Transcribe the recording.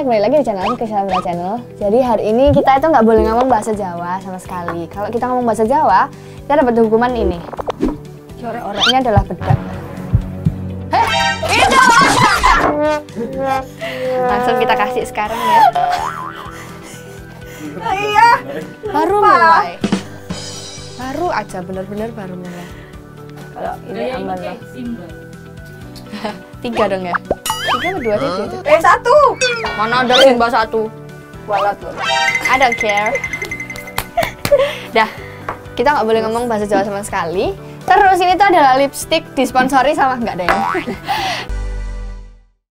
semuanya, kembali lagi di channel Keisya Levronka Channel. Jadi hari ini kita itu nggak boleh ngomong bahasa Jawa sama sekali. Kalau kita ngomong bahasa Jawa, kita dapat hukuman ini. Corak-coraknya adalah bedak. Hei, itu! Langsung kita kasih sekarang ya. Iya. Baru mulai. Baru aja, bener-bener baru mulai. Kalau ini aman loh. Tiga dong ya. Tiga atau dua sih dia tuh? Satu! Mana ada limbah satu? Walat loh. I don't care. Dah, kita nggak boleh ngomong bahasa Jawa sama sekali. Terus ini tuh adalah lipstick disponsori sama nggak ada ya?